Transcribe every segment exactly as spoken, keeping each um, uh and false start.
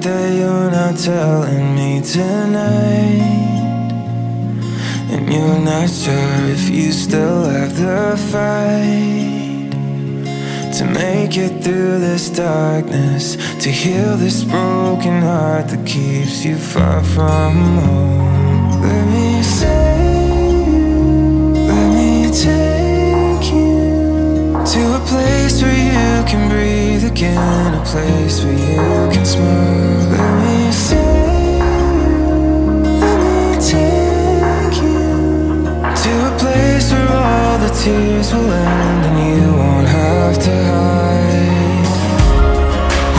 That you're not telling me tonight, and you're not sure if you still have the fight to make it through this darkness, to heal this broken heart that keeps you far from home. Let me save you, let me take you to a place where you can breathe again, a place where you can smile. Tears will end and you won't have to hide.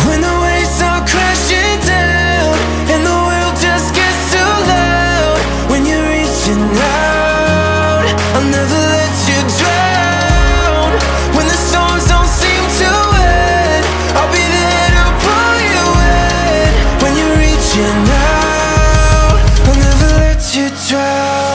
When the waves all crashing down and the world just gets too loud, when you're reaching out, I'll never let you drown. When the storms don't seem to end, I'll be there to pull you in. When you're reaching out, I'll never let you drown.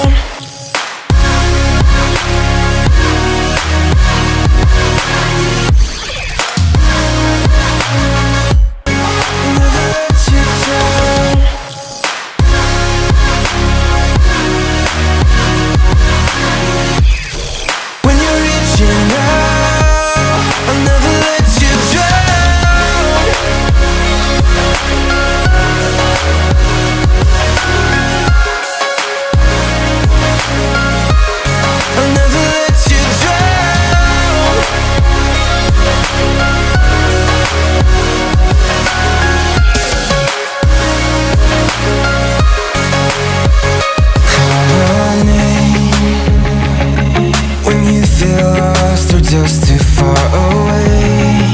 Just too far away,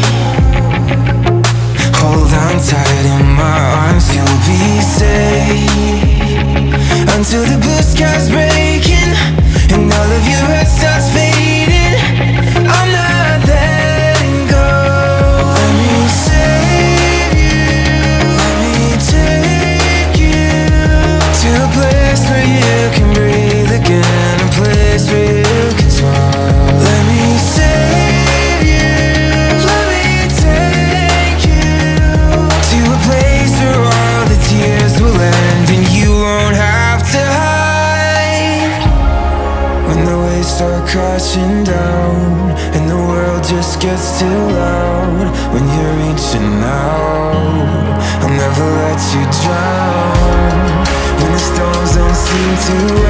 hold on tight in my arms, you'll be safe until the blue sky's breaking and all of your head starts fading. I'm not letting go. Let me save you, let me take you to a place where you can breathe again, a place where you can smile. Let me save you. Start crashing down and the world just gets too loud, when you're reaching out, I'll never let you drown. When the storms don't seem to